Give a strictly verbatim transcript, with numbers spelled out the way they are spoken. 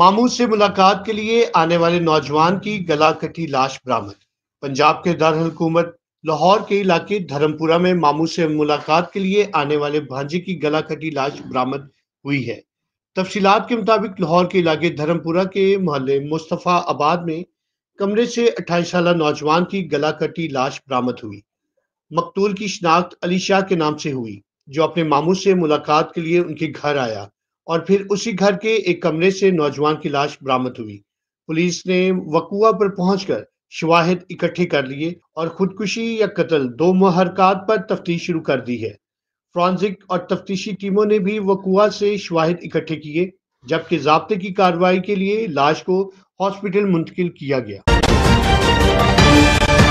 मामू से मुलाकात के लिए आने वाले नौजवान की गला कटी लाश बरामद। पंजाब के दारहुकूमत लाहौर के इलाके धर्मपुरा में मामू से मुलाकात के लिए आने वाले भांजे की गला कटी लाश बरामद हुई है। तफसीलात के मुताबिक लाहौर के इलाके धर्मपुरा के मोहल्ले मुस्तफ़ा आबाद में कमरे से अट्ठाईस साल नौजवान की गला कटी लाश बरामद हुई। मकतूल की शिनाख्त अली शाह के नाम से हुई, जो अपने मामू से मुलाकात के लिए उनके घर आया और फिर उसी घर के एक कमरे से नौजवान की लाश बरामद हुई। पुलिस ने वकुआ पर पहुंचकर शवाहिद इकट्ठे कर लिए और खुदकुशी या कत्ल दो मुहरकात पर तफ्तीश शुरू कर दी है। फॉरेंसिक और तफ्तीशी टीमों ने भी वकुआ से शवाहिद इकट्ठे किए, जबकि ज़ाब्ते की कार्रवाई के लिए लाश को हॉस्पिटल मुंतकिल किया गया।